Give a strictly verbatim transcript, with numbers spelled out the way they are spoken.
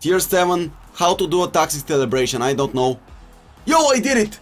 Tier seven, how to do a toxic celebration, I don't know. Yo, I did it!